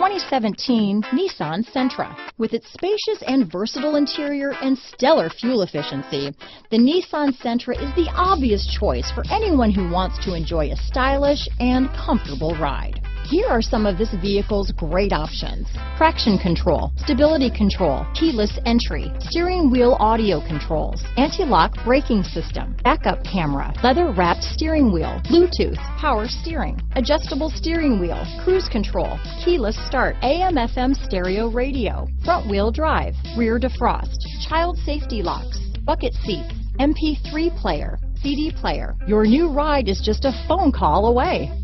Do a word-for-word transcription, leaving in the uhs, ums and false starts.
twenty seventeen Nissan Sentra. With its spacious and versatile interior and stellar fuel efficiency, the Nissan Sentra is the obvious choice for anyone who wants to enjoy a stylish and comfortable ride. Here are some of this vehicle's great options: traction control, stability control, keyless entry, steering wheel audio controls, anti-lock braking system, backup camera, leather-wrapped steering wheel, Bluetooth, power steering, adjustable steering wheel, cruise control, keyless start, A M F M stereo radio, front-wheel drive, rear defrost, child safety locks, bucket seats, M P three player, C D player. Your new ride is just a phone call away.